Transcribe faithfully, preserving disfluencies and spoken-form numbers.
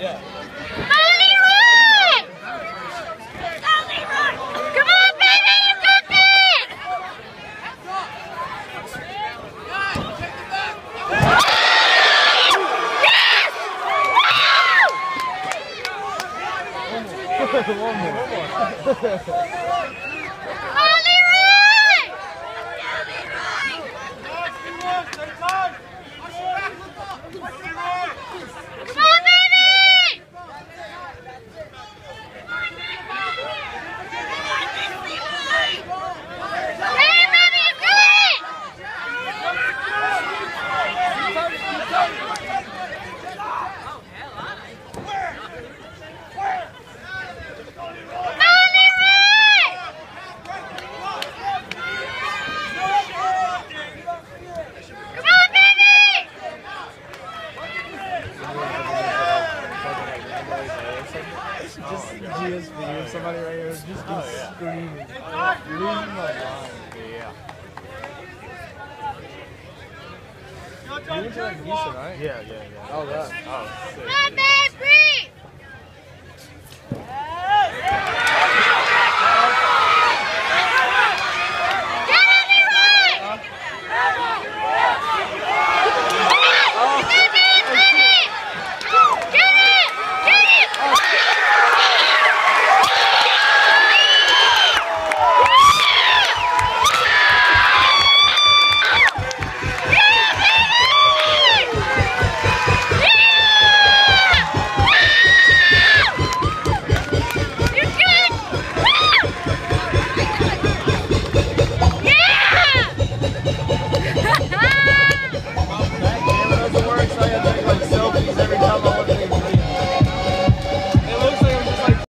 One more. Come on, baby! Hey, baby, do it! Oh, hell, I like it. Just Gia's video, somebody right here just been oh, yeah. screaming. Oh, losing my mind. Yeah. You went to that Visa, right? Yeah, yeah, yeah. Oh, that. Oh, sick.